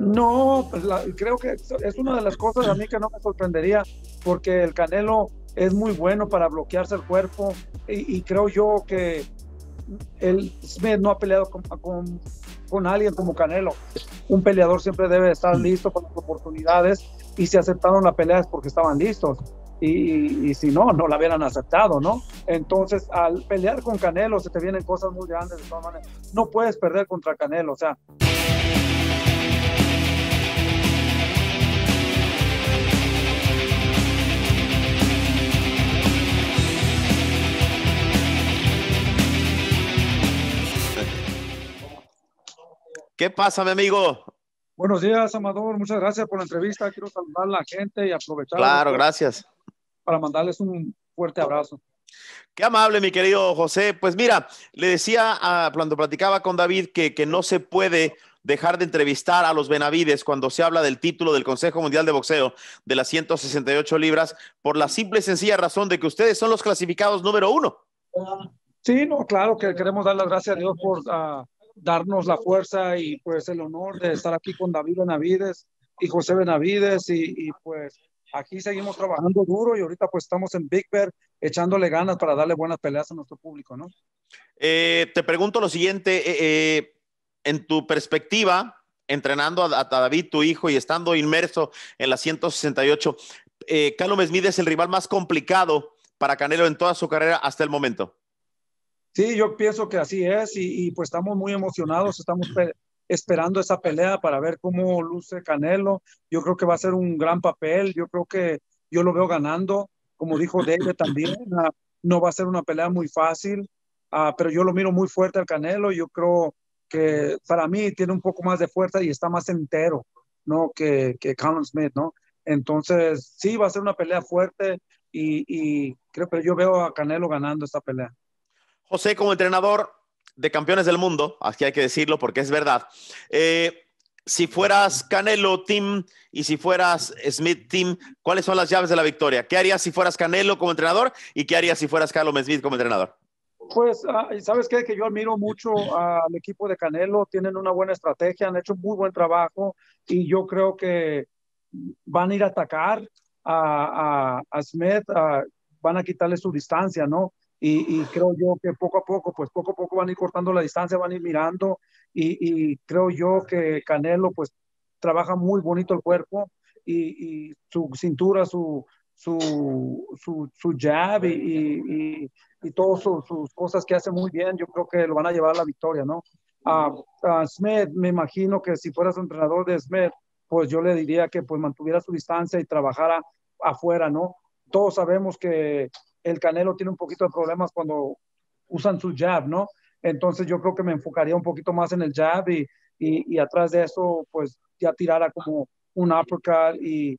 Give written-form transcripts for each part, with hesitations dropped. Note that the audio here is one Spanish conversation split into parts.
No, pues creo que es una de las cosas a mí que no me sorprendería, porque el Canelo es muy bueno para bloquearse el cuerpo, y creo yo que el Smith no ha peleado con alguien como Canelo. Un peleador siempre debe estar listo con las oportunidades, y si aceptaron la pelea es porque estaban listos, y si no, no la hubieran aceptado, ¿no? Entonces, al pelear con Canelo se te vienen cosas muy grandes de todas maneras. No puedes perder contra Canelo, o sea... ¿Qué pasa, mi amigo? Buenos días, Amador. Muchas gracias por la entrevista. Quiero saludar a la gente y aprovechar. Claro, gracias. Para mandarles un fuerte abrazo. Qué amable, mi querido José. Pues mira, le decía, cuando platicaba con David, que no se puede dejar de entrevistar a los Benavides cuando se habla del título del Consejo Mundial de Boxeo de las 168 libras, por la simple y sencilla razón de que ustedes son los clasificados número 1. Sí, no, claro que queremos dar las gracias a Dios por... darnos la fuerza y pues el honor de estar aquí con David Benavides y José Benavides, y pues aquí seguimos trabajando duro, y ahorita pues estamos en Big Bear echándole ganas para darle buenas peleas a nuestro público, ¿no? Te pregunto lo siguiente, en tu perspectiva, entrenando a David, tu hijo, y estando inmerso en la 168, Carlos Mesmide es el rival más complicado para Canelo en toda su carrera hasta el momento. Sí, yo pienso que así es, y pues estamos muy emocionados, estamos esperando esa pelea para ver cómo luce Canelo. Yo creo que va a ser un gran papel, yo creo que yo lo veo ganando, como dijo David también, no va a ser una pelea muy fácil, pero yo lo miro muy fuerte al Canelo. Yo creo que para mí tiene un poco más de fuerza y está más entero, ¿no? que Callum Smith, ¿no? Entonces sí, va a ser una pelea fuerte, y creo que yo veo a Canelo ganando esta pelea. José, como entrenador de campeones del mundo, aquí hay que decirlo porque es verdad, si fueras Canelo Team y si fueras Smith Team, ¿cuáles son las llaves de la victoria? ¿Qué harías si fueras Canelo como entrenador y qué harías si fueras Carlos Smith como entrenador? Pues, ¿sabes qué? Que yo admiro mucho al equipo de Canelo, tienen una buena estrategia, han hecho muy buen trabajo, y yo creo que van a ir a atacar a Smith, van a quitarle su distancia, ¿no? Y creo yo que poco a poco van a ir cortando la distancia, van a ir mirando, y creo yo que Canelo pues trabaja muy bonito el cuerpo, y su cintura, su jab, y todas sus cosas que hace muy bien, yo creo que lo van a llevar a la victoria, ¿no? A Smith, me imagino que si fueras entrenador de Smith, pues yo le diría que pues mantuviera su distancia y trabajara afuera, ¿no? Todos sabemos que el Canelo tiene un poquito de problemas cuando usan su jab, ¿no? Entonces yo creo que me enfocaría un poquito más en el jab, y atrás de eso, pues ya tirara como un uppercut y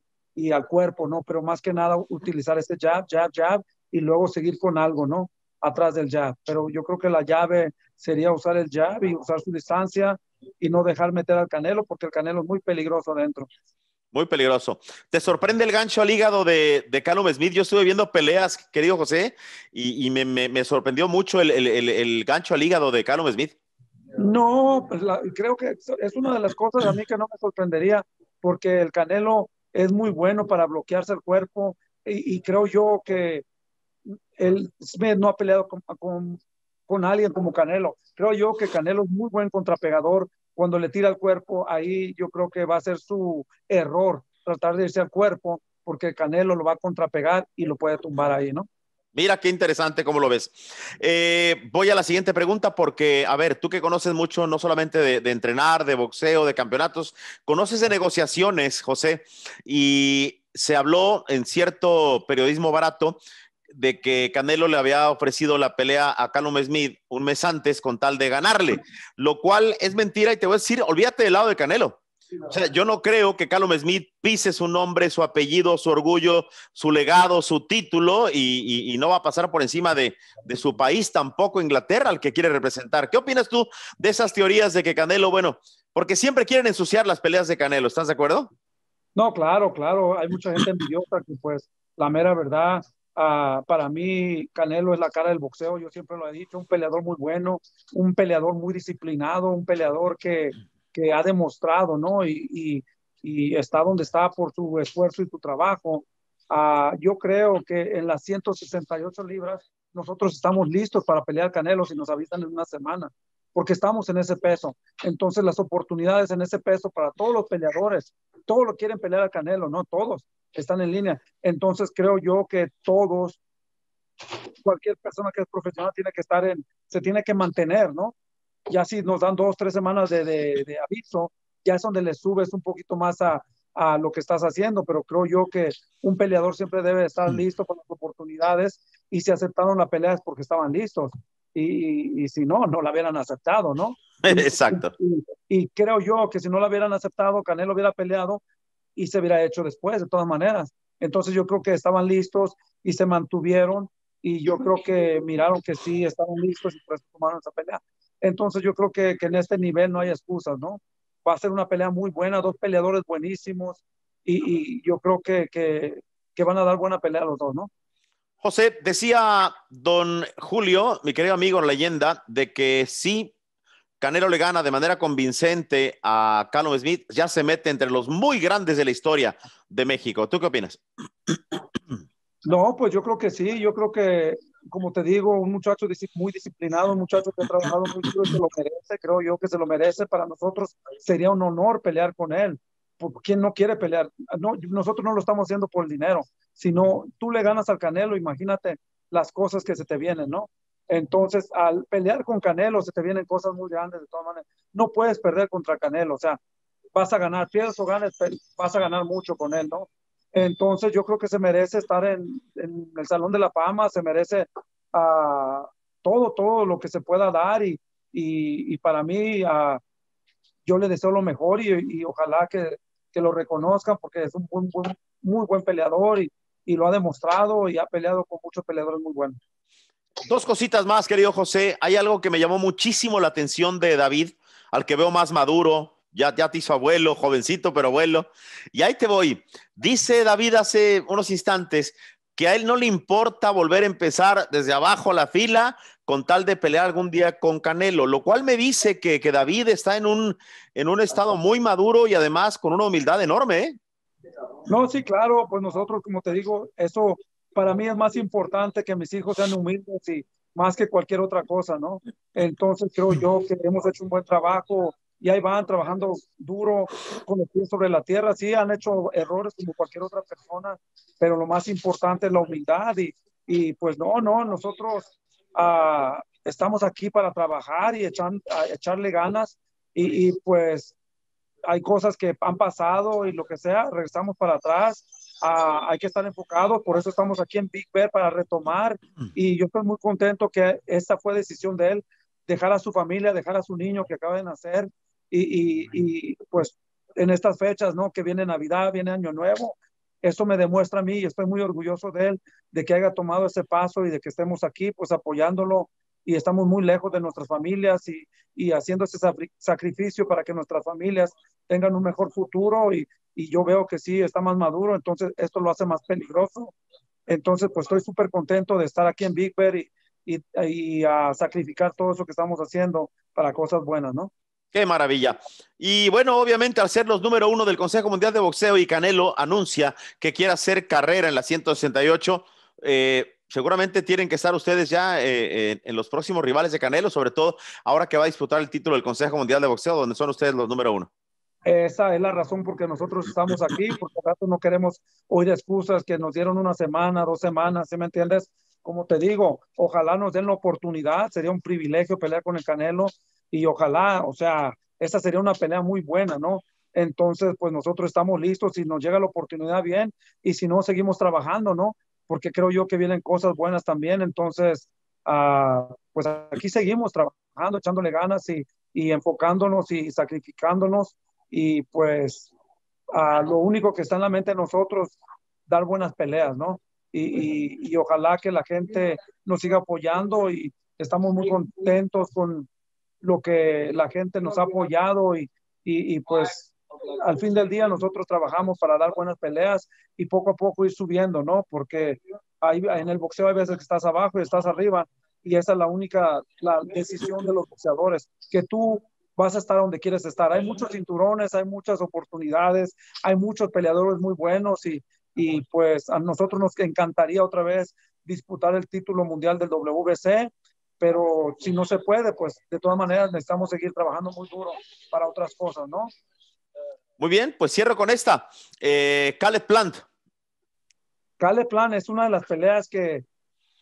al cuerpo, ¿no? Pero más que nada utilizar este jab, y luego seguir con algo, ¿no? Atrás del jab. Pero yo creo que la llave sería usar el jab y usar su distancia y no dejar meter al Canelo, porque el Canelo es muy peligroso adentro. Muy peligroso. ¿Te sorprende el gancho al hígado de Callum Smith? Yo estuve viendo peleas, querido José, y me sorprendió mucho el gancho al hígado de Callum Smith. No, pues creo que es una de las cosas a mí que no me sorprendería, porque el Canelo es muy bueno para bloquearse el cuerpo, y creo yo que el Smith no ha peleado con alguien como Canelo. Creo yo que Canelo es muy buen contrapegador. Cuando le tira al cuerpo, ahí yo creo que va a ser su error tratar de irse al cuerpo, porque Canelo lo va a contrapegar y lo puede tumbar ahí, ¿no? Mira qué interesante cómo lo ves. Voy a la siguiente pregunta porque, a ver, tú que conoces mucho, no solamente de entrenar, de boxeo, de campeonatos, conoces de negociaciones, José, y se habló en cierto periodismo barato de que Canelo le había ofrecido la pelea a Callum Smith un mes antes con tal de ganarle, lo cual es mentira, y te voy a decir, olvídate del lado de Canelo. O sea, yo no creo que Callum Smith pise su nombre, su apellido, su orgullo, su legado, su título, y no va a pasar por encima de su país, tampoco Inglaterra, al que quiere representar. ¿Qué opinas tú de esas teorías de que Canelo, bueno, porque siempre quieren ensuciar las peleas de Canelo, ¿estás de acuerdo? No, claro, hay mucha gente envidiosa que pues la mera verdad... para mí Canelo es la cara del boxeo, yo siempre lo he dicho, un peleador muy bueno, un peleador muy disciplinado, un peleador que que ha demostrado, ¿no? Y está donde está por su esfuerzo y su trabajo. Yo creo que en las 168 libras nosotros estamos listos para pelear Canelo si nos avisan en una semana, porque estamos en ese peso. Entonces las oportunidades en ese peso para todos los peleadores, todos lo quieren pelear a Canelo, ¿no? Todos están en línea. Entonces creo yo que todos, cualquier persona que es profesional tiene que estar se tiene que mantener, ¿no? Ya si nos dan 2, 3 semanas de aviso, ya es donde le subes un poquito más a lo que estás haciendo, pero creo yo que un peleador siempre debe estar listo con las oportunidades, y si aceptaron la pelea es porque estaban listos, y si no, no la hubieran aceptado, ¿no? Exacto. Y creo yo que si no la hubieran aceptado, Canelo hubiera peleado y se hubiera hecho después, de todas maneras. Entonces yo creo que estaban listos y se mantuvieron, y yo creo que miraron que sí estaban listos y por eso tomaron esa pelea. Entonces yo creo que en este nivel no hay excusas, ¿no? Va a ser una pelea muy buena, 2 peleadores buenísimos, y yo creo que van a dar buena pelea los dos, ¿no? José, decía don Julio, mi querido amigo leyenda, de que si Canelo le gana de manera convincente a Callum Smith, ya se mete entre los muy grandes de la historia de México. ¿Tú qué opinas? No, pues yo creo que sí, yo creo que, como te digo, un muchacho muy disciplinado, un muchacho que ha trabajado muy duro y se lo merece, creo yo que se lo merece. Para nosotros sería un honor pelear con él. ¿Quién no quiere pelear? No, nosotros no lo estamos haciendo por el dinero, sino tú le ganas al Canelo, imagínate las cosas que se te vienen, ¿no? Entonces, al pelear con Canelo se te vienen cosas muy grandes de todas maneras. No puedes perder contra Canelo, o sea, vas a ganar, pierdes o ganes, vas a ganar mucho con él, ¿no? Entonces yo creo que se merece estar en el Salón de la Fama, se merece todo lo que se pueda dar, y para mí yo le deseo lo mejor, y ojalá que lo reconozcan, porque es un muy buen peleador, y lo ha demostrado y ha peleado con muchos peleadores muy buenos. 2 cositas más, querido José. Hay algo que me llamó muchísimo la atención de David, al que veo más maduro. Ya te hizo abuelo, jovencito, pero abuelo. Y ahí te voy. Dice David hace unos instantes que a él no le importa volver a empezar desde abajo a la fila con tal de pelear algún día con Canelo, lo cual me dice que David está en un estado muy maduro y además con una humildad enorme, ¿eh? No, sí, claro. Pues nosotros, como te digo, eso para mí es más importante, que mis hijos sean humildes, y más que cualquier otra cosa, ¿no? Entonces creo yo que hemos hecho un buen trabajo, y ahí van trabajando duro con los pies sobre la tierra. Sí, han hecho errores como cualquier otra persona, pero lo más importante es la humildad, y pues no, nosotros estamos aquí para trabajar y echarle ganas, y pues hay cosas que han pasado y lo que sea, regresamos para atrás, hay que estar enfocados, por eso estamos aquí en Big Bear para retomar, y yo estoy muy contento que esta fue decisión de él, dejar a su familia, dejar a su niño que acaba de nacer, y pues en estas fechas, ¿no? Que viene Navidad, viene Año Nuevo. Eso me demuestra a mí, y estoy muy orgulloso de él, de que haya tomado ese paso y de que estemos aquí pues apoyándolo, y estamos muy lejos de nuestras familias, y haciendo ese sacrificio para que nuestras familias tengan un mejor futuro, y yo veo que sí, está más maduro, entonces esto lo hace más peligroso. Entonces pues estoy súper contento de estar aquí en Big Bear, y a sacrificar todo eso que estamos haciendo para cosas buenas, ¿no? ¡Qué maravilla! Y bueno, obviamente al ser los número 1 del Consejo Mundial de Boxeo, y Canelo anuncia que quiere hacer carrera en la 168, seguramente tienen que estar ustedes ya en los próximos rivales de Canelo, sobre todo ahora que va a disputar el título del Consejo Mundial de Boxeo, donde son ustedes los número 1. Esa es la razón por que nosotros estamos aquí, porque al rato no queremos oír excusas que nos dieron una semana, 2 semanas, ¿sí me entiendes? Como te digo, ojalá nos den la oportunidad, sería un privilegio pelear con el Canelo, y ojalá, o sea, esa sería una pelea muy buena, ¿no? Entonces, pues nosotros estamos listos, si nos llega la oportunidad bien, y si no, seguimos trabajando, ¿no? Porque creo yo que vienen cosas buenas también, entonces, pues aquí seguimos trabajando, echándole ganas, y enfocándonos y sacrificándonos, y pues lo único que está en la mente de nosotros, dar buenas peleas, ¿no? Y ojalá que la gente nos siga apoyando, y estamos muy contentos con lo que la gente nos ha apoyado, y pues al fin del día nosotros trabajamos para dar buenas peleas y poco a poco ir subiendo, ¿no? Porque en el boxeo hay veces que estás abajo y estás arriba, y esa es la única decisión de los boxeadores, que tú vas a estar donde quieres estar. Hay muchos cinturones, hay muchas oportunidades, hay muchos peleadores muy buenos y pues a nosotros nos encantaría otra vez disputar el título mundial del WBC, pero si no se puede, pues de todas maneras necesitamos seguir trabajando muy duro para otras cosas, ¿no? Muy bien, pues cierro con esta. Caleb Plant. Caleb Plant es una de las peleas que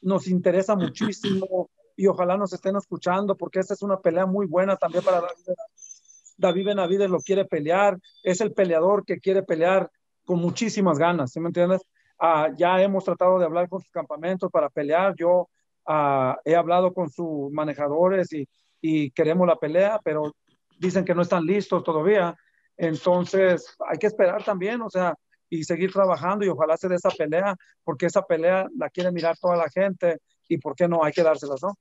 nos interesa muchísimo y ojalá nos estén escuchando, porque esta es una pelea muy buena también para David Benavides. David Benavides lo quiere pelear, es el peleador que quiere pelear con muchísimas ganas, ¿sí me entiendes? Ya hemos tratado de hablar con sus campamentos para pelear, yo he hablado con sus manejadores y queremos la pelea, pero dicen que no están listos todavía, entonces hay que esperar también, o sea, y seguir trabajando y ojalá se dé esa pelea, porque esa pelea la quiere mirar toda la gente y por qué no, hay que dárselas, ¿no?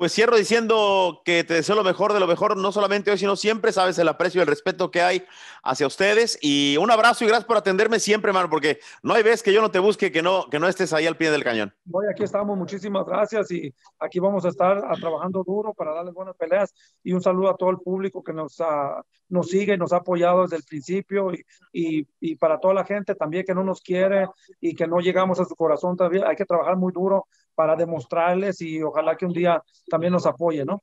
Pues cierro diciendo que te deseo lo mejor de lo mejor, no solamente hoy, sino siempre. Sabes el aprecio y el respeto que hay hacia ustedes. Y un abrazo y gracias por atenderme siempre, hermano, porque no hay vez que yo no te busque, que no estés ahí al pie del cañón. Hoy aquí estamos, muchísimas gracias. Y aquí vamos a estar trabajando duro para darles buenas peleas. Y un saludo a todo el público que nos sigue y nos ha apoyado desde el principio. Y para toda la gente también que no nos quiere y que no llegamos a su corazón todavía. Hay que trabajar muy duro para demostrarles y ojalá que un día también nos apoye, ¿no?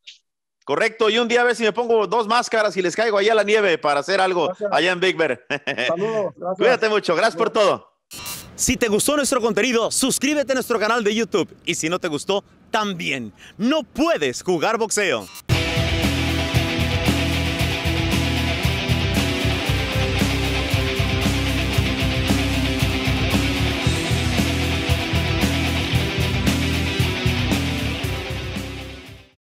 Correcto, y un día a ver si me pongo dos máscaras y les caigo allá a la nieve para hacer algo allá en Big Bear. Saludos, gracias. Cuídate mucho, gracias por todo. Si te gustó nuestro contenido, suscríbete a nuestro canal de YouTube. Y si no te gustó, también. No puedes jugar boxeo.